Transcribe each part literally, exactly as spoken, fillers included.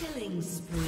Killing spree.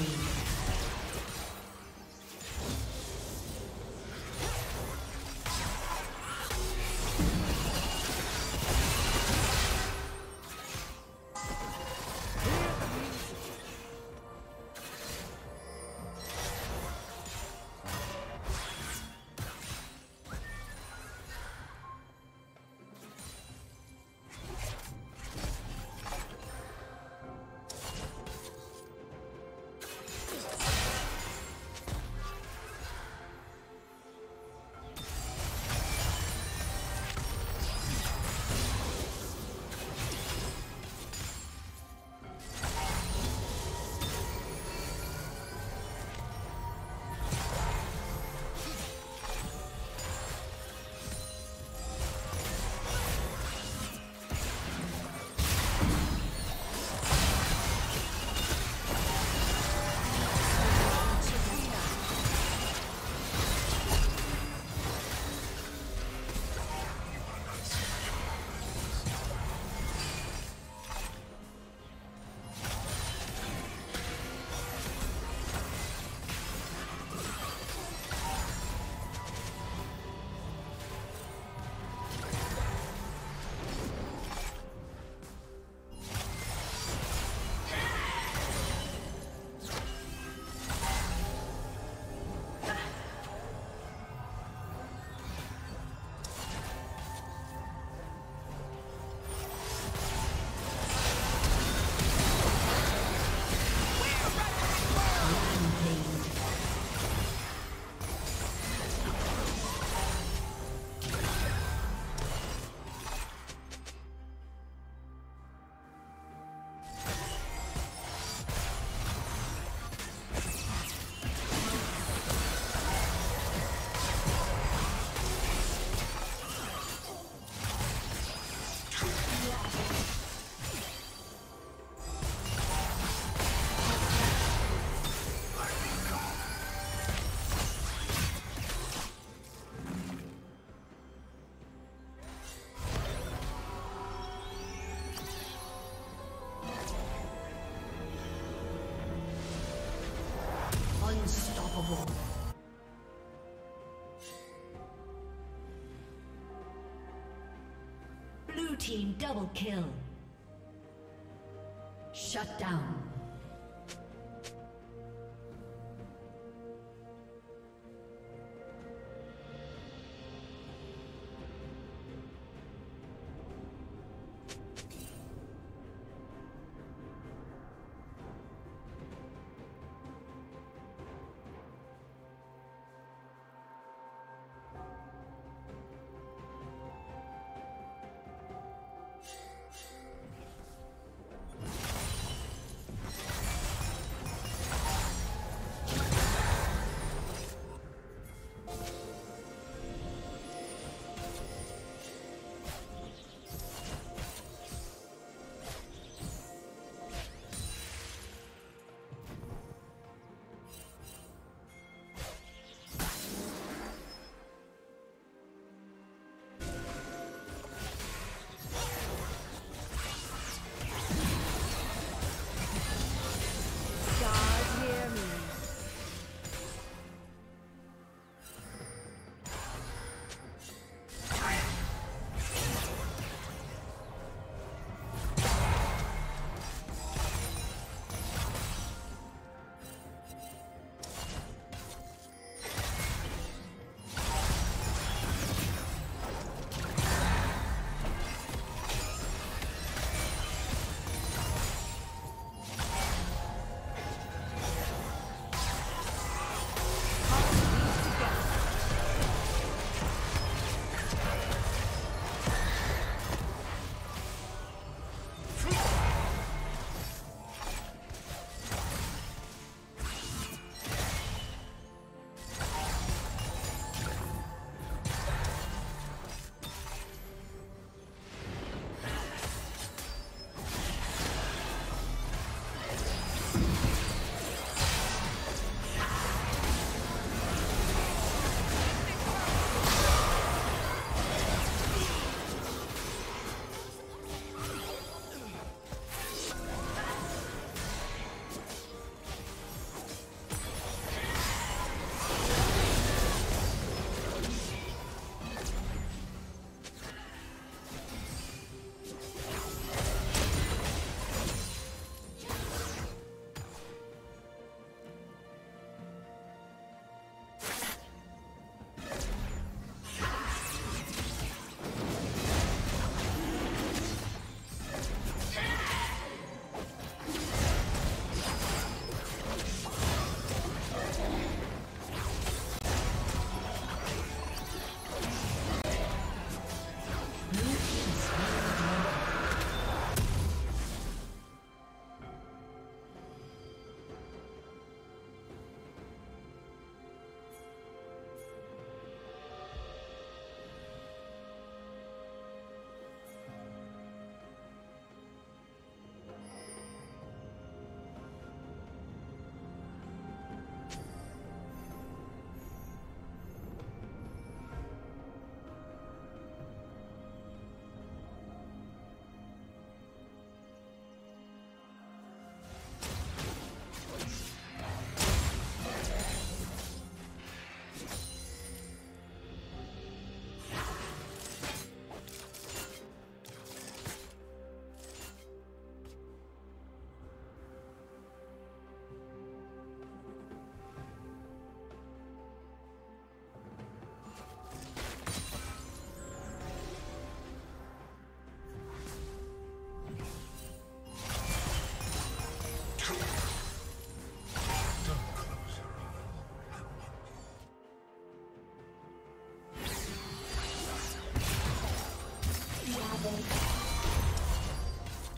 Blue team double kill. Shut down.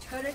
Turret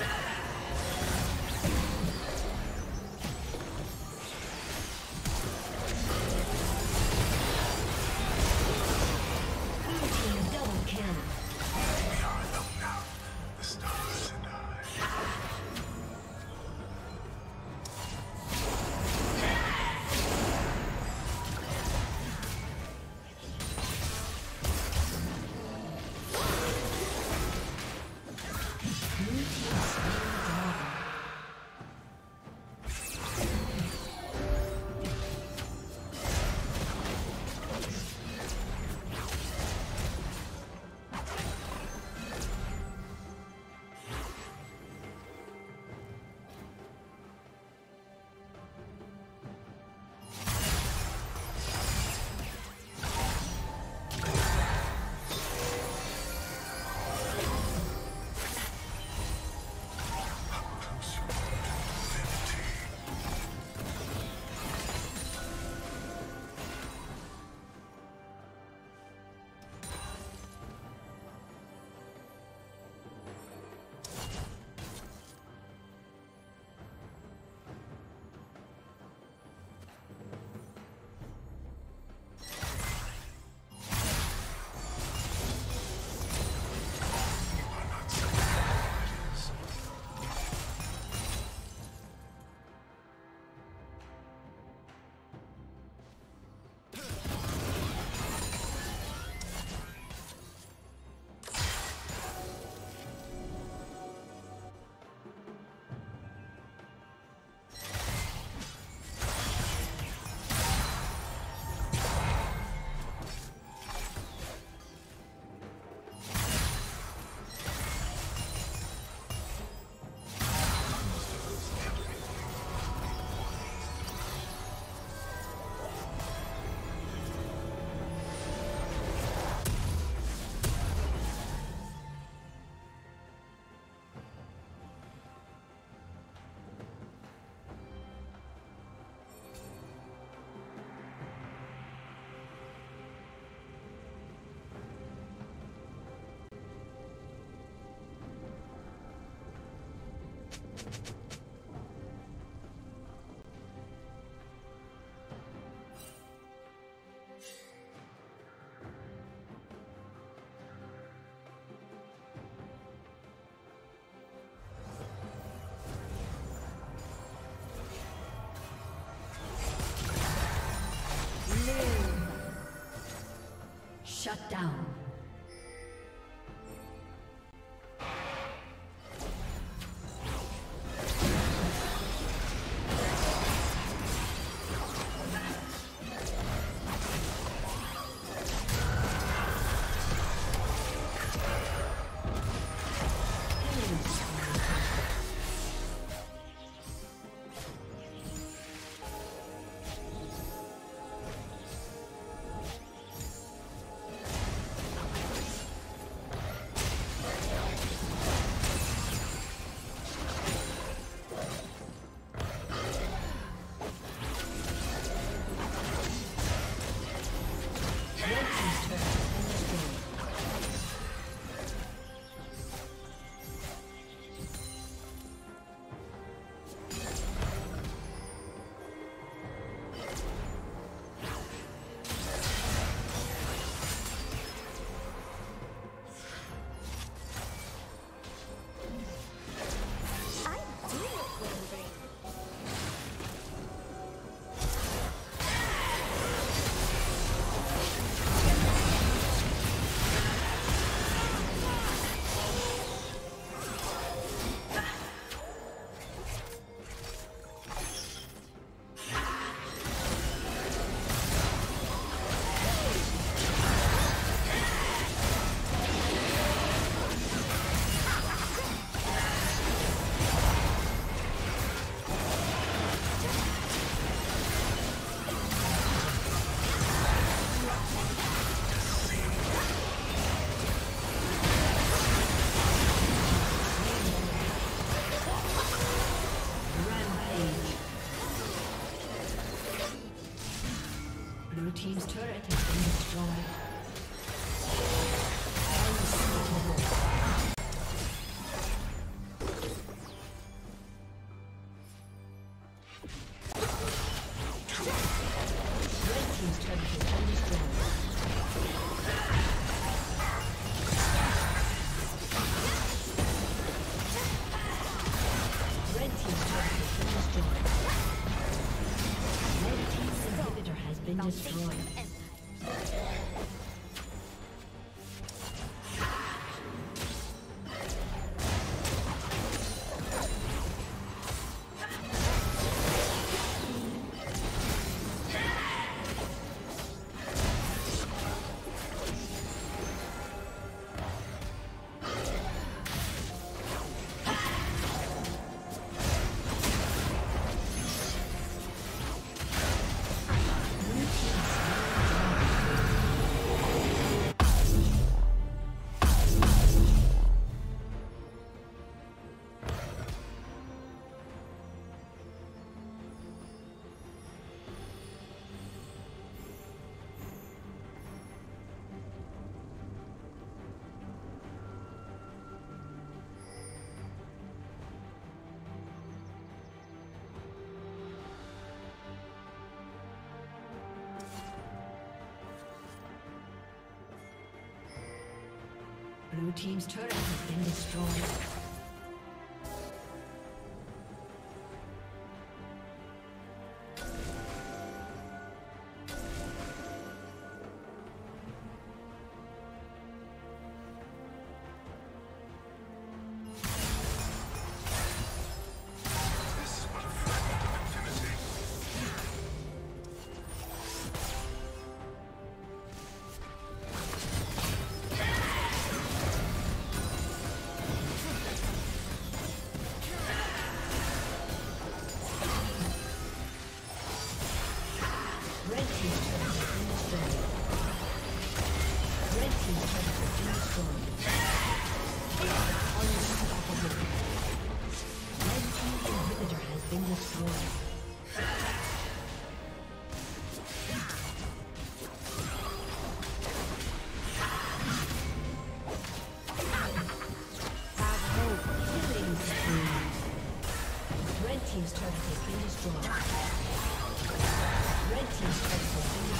Yeah! Shut down. Team's turret has been destroyed. Blue team's turret has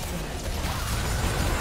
been destroyed.